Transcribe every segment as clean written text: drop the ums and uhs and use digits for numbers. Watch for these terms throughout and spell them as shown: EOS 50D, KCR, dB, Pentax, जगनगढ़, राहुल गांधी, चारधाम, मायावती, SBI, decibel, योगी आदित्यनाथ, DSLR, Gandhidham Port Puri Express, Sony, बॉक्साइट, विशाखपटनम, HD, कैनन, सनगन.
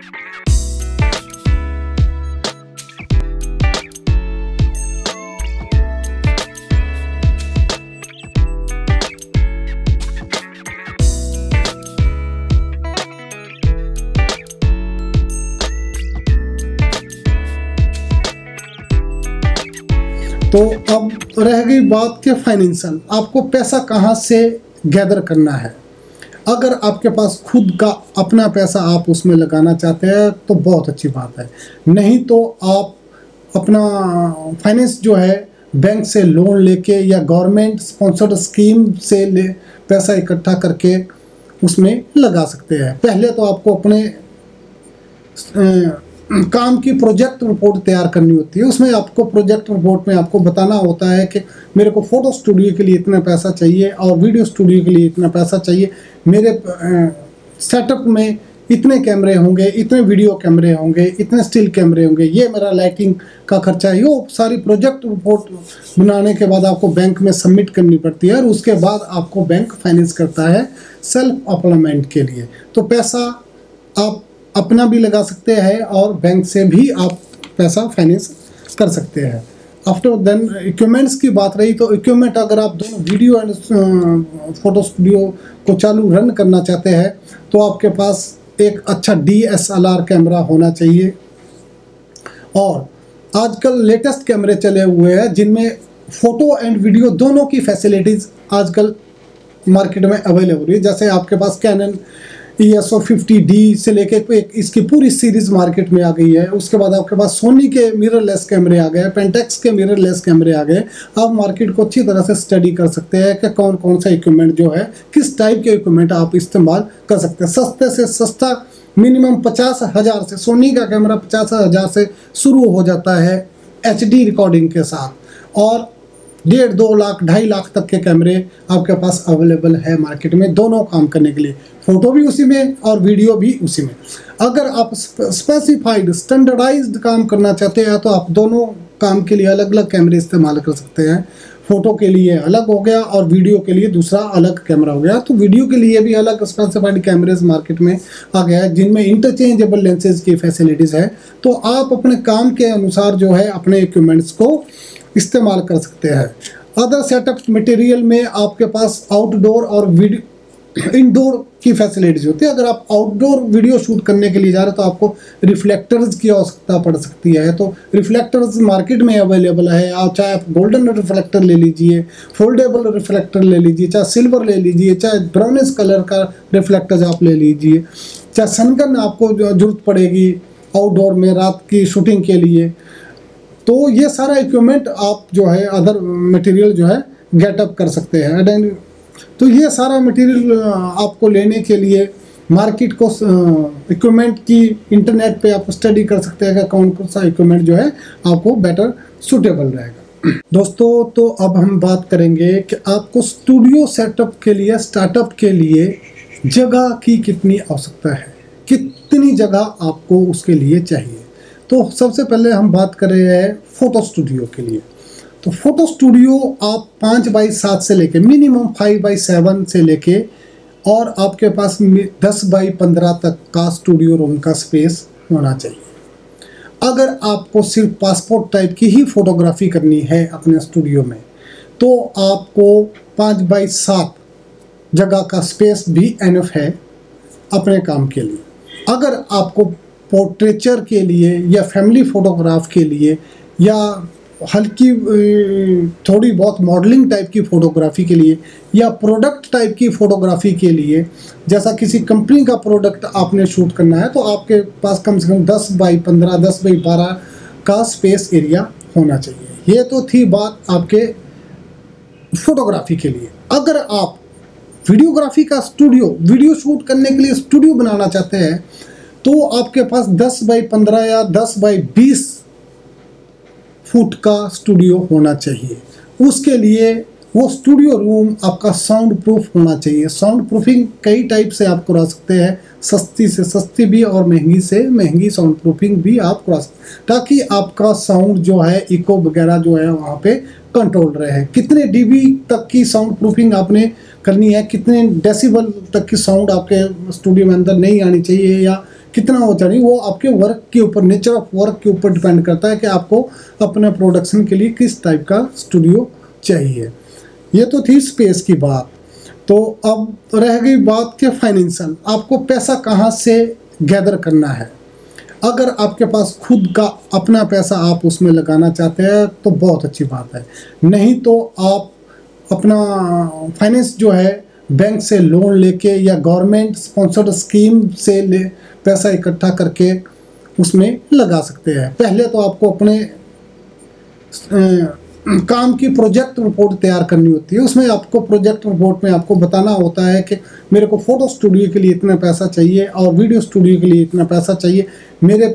तो अब रह गई बात के फाइनेंशियल, आपको पैसा कहाँ से गैदर करना है। अगर आपके पास खुद का अपना पैसा आप उसमें लगाना चाहते हैं तो बहुत अच्छी बात है, नहीं तो आप अपना फाइनेंस जो है बैंक से लोन लेके या गवर्नमेंट स्पॉन्सर्ड स्कीम से पैसा इकट्ठा करके उसमें लगा सकते हैं। पहले तो आपको अपने काम की प्रोजेक्ट रिपोर्ट तैयार करनी होती है, उसमें आपको प्रोजेक्ट रिपोर्ट में आपको बताना होता है कि मेरे को फ़ोटो स्टूडियो के लिए इतना पैसा चाहिए और वीडियो स्टूडियो के लिए इतना पैसा चाहिए, मेरे सेटअप में इतने कैमरे होंगे, इतने वीडियो कैमरे होंगे, इतने स्टिल कैमरे होंगे, ये मेरा लाइटिंग का खर्चा है। ये सारी प्रोजेक्ट रिपोर्ट बनाने के बाद आपको बैंक में सबमिट करनी पड़ती है और उसके बाद आपको बैंक फाइनेंस करता है सेल्फ एम्प्लॉयमेंट के लिए। तो पैसा आप अपना भी लगा सकते हैं और बैंक से भी आप पैसा फाइनेंस कर सकते हैं। आफ्टर देन इक्विपमेंट्स की बात रही, तो इक्विपमेंट अगर आप दोनों वीडियो एंड फोटो स्टूडियो को चालू रन करना चाहते हैं तो आपके पास एक अच्छा DSLR कैमरा होना चाहिए। और आजकल लेटेस्ट कैमरे चले हुए हैं जिनमें फ़ोटो एंड वीडियो दोनों की फैसिलिटीज़ आजकल मार्केट में अवेलेबल है। जैसे आपके पास कैनन EOS 50D से लेके इसकी पूरी सीरीज़ मार्केट में आ गई है। उसके बाद आपके पास सोनी के मिररलेस कैमरे आ गए, पेंटेक्स के मिररलेस कैमरे आ गए। आप मार्केट को अच्छी तरह से स्टडी कर सकते हैं कि कौन कौन सा इक्विपमेंट जो है, किस टाइप के इक्विपमेंट आप इस्तेमाल कर सकते हैं। सस्ते से सस्ता मिनिमम 50,000 से, सोनी का कैमरा 50,000 से शुरू हो जाता है HD रिकॉर्डिंग के साथ, और 1.5-2 लाख 2.5 लाख तक के कैमरे आपके पास अवेलेबल है मार्केट में, दोनों काम करने के लिए, फ़ोटो भी उसी में और वीडियो भी उसी में। अगर आप स्पेसिफाइड स्टैंडर्डाइज्ड काम करना चाहते हैं तो आप दोनों काम के लिए अलग अलग कैमरे इस्तेमाल कर सकते हैं। फ़ोटो के लिए अलग हो गया और वीडियो के लिए दूसरा अलग कैमरा हो गया। तो वीडियो के लिए भी अलग स्पेसिफाइड कैमरेज मार्केट में आ गया है जिनमें इंटरचेंजेबल लेंसेज की फैसिलिटीज़ है। तो आप अपने काम के अनुसार जो है अपने इक्विपमेंट्स को इस्तेमाल कर सकते हैं। अदर सेटअप मटेरियल में आपके पास आउटडोर और इंडोर की फैसिलिटीज होती है। अगर आप आउटडोर वीडियो शूट करने के लिए जा रहे हो तो आपको रिफ्लेक्टर्स की आवश्यकता पड़ सकती है। तो रिफ्लेक्टर्स मार्केट में अवेलेबल है। आप चाहे आप गोल्डन रिफ्लेक्टर ले लीजिए, फोल्डेबल रिफ्लेक्टर ले लीजिए, चाहे सिल्वर ले लीजिए, चाहे ब्राउनिश कलर का रिफ्लेक्टर्स आप ले लीजिए, चाहे सनगन आपको जरूरत पड़ेगी आउटडोर में रात की शूटिंग के लिए। तो ये सारा इक्विपमेंट आप जो है अदर मटेरियल जो है गेटअप कर सकते हैं। एंड तो ये सारा मटेरियल आपको लेने के लिए मार्केट को इक्विपमेंट की इंटरनेट पे आप स्टडी कर सकते हैं कि कौन कौन सा इक्विपमेंट जो है आपको बेटर सूटेबल रहेगा। दोस्तों, तो अब हम बात करेंगे कि आपको स्टूडियो सेटअप के लिए, स्टार्टअप के लिए जगह की कितनी आवश्यकता है, कितनी जगह आपको उसके लिए चाहिए। तो सबसे पहले हम बात कर रहे हैं फ़ोटो स्टूडियो के लिए। तो फ़ोटो स्टूडियो आप 5x7 से लेके मिनिमम 5x7 से लेके और आपके पास 10x15 तक का स्टूडियो रूम का स्पेस होना चाहिए। अगर आपको सिर्फ पासपोर्ट टाइप की ही फ़ोटोग्राफी करनी है अपने स्टूडियो में तो आपको 5x7 जगह का स्पेस भी एनफ है अपने काम के लिए। अगर आपको पोर्ट्रेचर के लिए या फैमिली फ़ोटोग्राफ के लिए या हल्की थोड़ी बहुत मॉडलिंग टाइप की फ़ोटोग्राफी के लिए या प्रोडक्ट टाइप की फ़ोटोग्राफी के लिए, जैसा किसी कंपनी का प्रोडक्ट आपने शूट करना है, तो आपके पास कम से कम 10x15, 10x12 का स्पेस एरिया होना चाहिए। ये तो थी बात आपके फ़ोटोग्राफी के लिए। अगर आप वीडियोग्राफी का स्टूडियो, वीडियो शूट करने के लिए स्टूडियो बनाना चाहते हैं तो आपके पास 10x15 या 10x20 फुट का स्टूडियो होना चाहिए। उसके लिए वो स्टूडियो रूम आपका साउंड प्रूफ होना चाहिए। साउंड प्रूफिंग कई टाइप से आप करा सकते हैं, सस्ती से सस्ती भी और महंगी से महंगी साउंड प्रूफिंग भी आप करा सकते, ताकि आपका साउंड जो है इको वगैरह जो है वहाँ पे कंट्रोल रहे। कितने डीबी तक की साउंड प्रूफिंग आपने करनी है, कितने डेसिबल तक की साउंड आपके स्टूडियो में अंदर नहीं आनी चाहिए या कितना हो जाए, वो आपके वर्क के ऊपर, नेचर ऑफ वर्क के ऊपर डिपेंड करता है कि आपको अपने प्रोडक्शन के लिए किस टाइप का स्टूडियो चाहिए। ये तो थी स्पेस की बात। तो अब रह गई बात के फाइनेंशियल, आपको पैसा कहाँ से गैदर करना है। अगर आपके पास खुद का अपना पैसा आप उसमें लगाना चाहते हैं तो बहुत अच्छी बात है, नहीं तो आप अपना फाइनेंस जो है बैंक से लोन लेके या गवर्नमेंट स्पॉन्सर्ड स्कीम से पैसा इकट्ठा करके उसमें लगा सकते हैं। पहले तो आपको अपने काम की प्रोजेक्ट रिपोर्ट तैयार करनी होती है। उसमें आपको प्रोजेक्ट रिपोर्ट में आपको बताना होता है कि मेरे को फ़ोटो स्टूडियो के लिए इतना पैसा चाहिए और वीडियो स्टूडियो के लिए इतना पैसा चाहिए, मेरे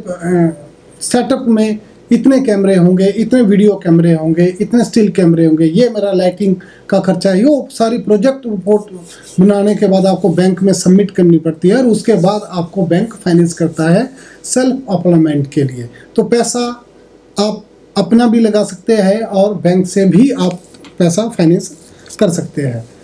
सेटअप में इतने कैमरे होंगे, इतने वीडियो कैमरे होंगे, इतने स्टिल कैमरे होंगे, ये मेरा लाइटिंग का खर्चा है। वो सारी प्रोजेक्ट रिपोर्ट बनाने के बाद आपको बैंक में सबमिट करनी पड़ती है और उसके बाद आपको बैंक फाइनेंस करता है सेल्फ एम्प्लॉयमेंट के लिए। तो पैसा आप अपना भी लगा सकते हैं और बैंक से भी आप पैसा फाइनेंस कर सकते हैं।